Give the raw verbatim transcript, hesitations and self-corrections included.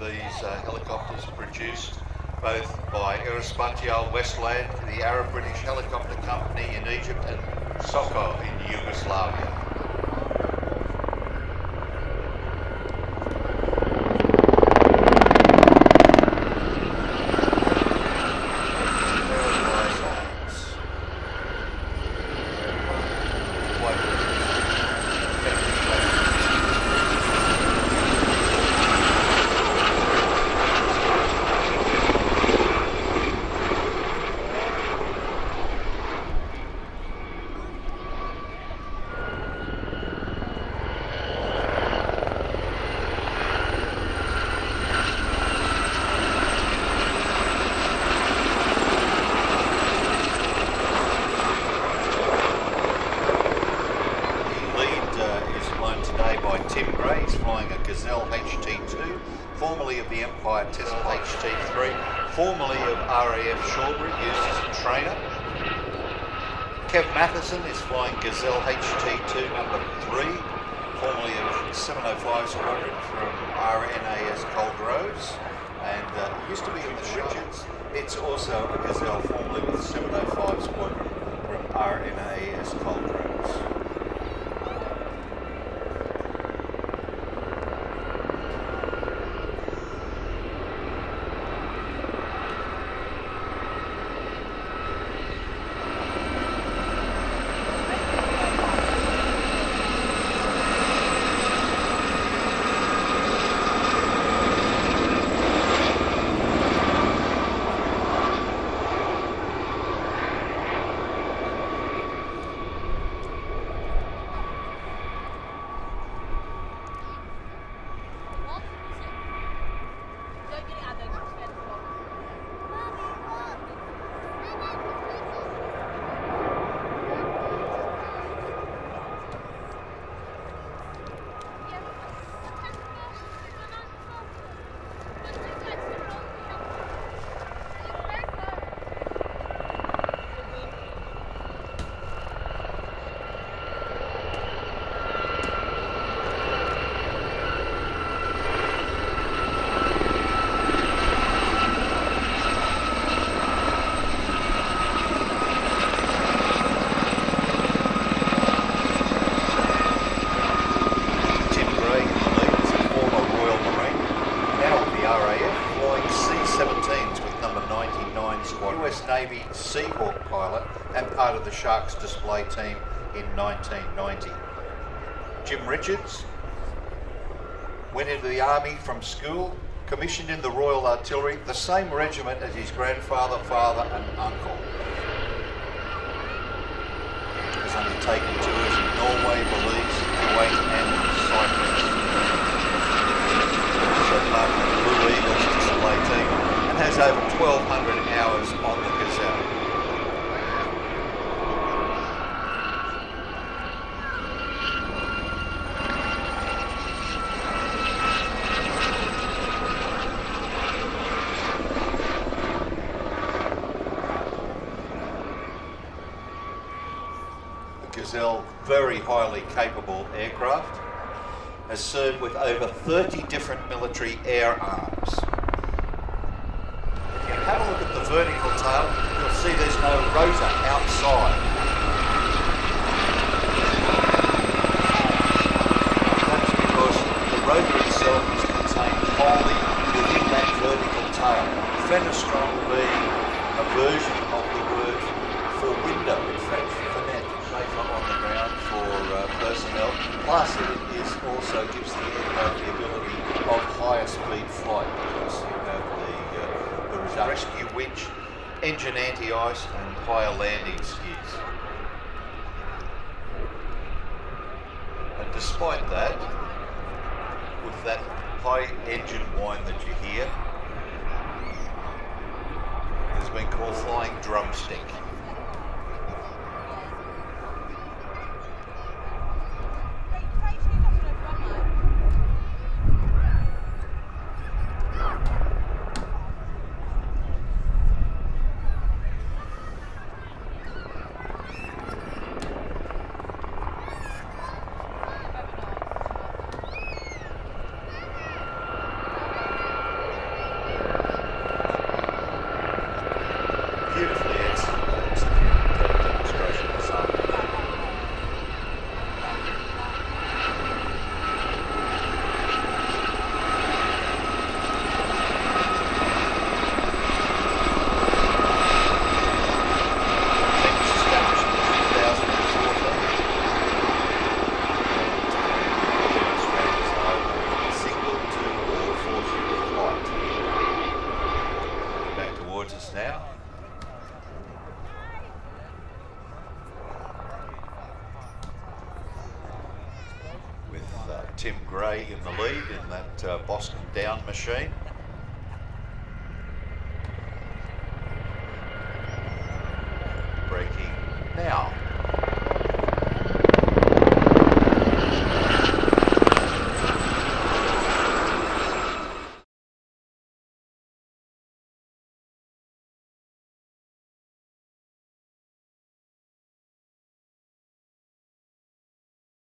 these uh, helicopters produced both by Aerospatiale Westland, the Arab-British Helicopter Company in Egypt, and Sokol in Yugoslavia. Tim Gray is flying a Gazelle H T two, formerly of the Empire Tesla H T three, formerly of R A F Shawbury, used as a trainer. Kev Matheson is flying Gazelle H T two number three, formerly of seven oh five squadron from R N A S Cold Rose, and uh, used to be in the Strigids. It's also a Gazelle formerly with seven oh five squadron from R N A S Cold Rose. Navy Seahawk pilot and part of the Sharks display team in nineteen ninety. Jim Richards went into the Army from school, commissioned in the Royal Artillery, the same regiment as his grandfather, father and uncle. Has undertaken tours in Norway, Belize, Kuwait and Cyprus. So part of the Blue Eagles display team and has over twelve hundred hours on the Gazelle. The Gazelle, very highly capable aircraft, has served with over thirty different military air arms. If you have a look at the vertical tail, you'll see there's no rotor outside. That's because the rotor itself is contained wholly within that vertical tail. Fenestron being a version of the word for window, in fact. On the ground for uh, personnel, plus it is also gives the aircraft the ability of higher speed flight because you have the, uh, the rescue winch, engine anti-ice and higher landing skids. And despite that, with that high engine whine that you hear, it has been called flying drumstick. Gray in the lead in that uh, Boston down machine. Breaking now.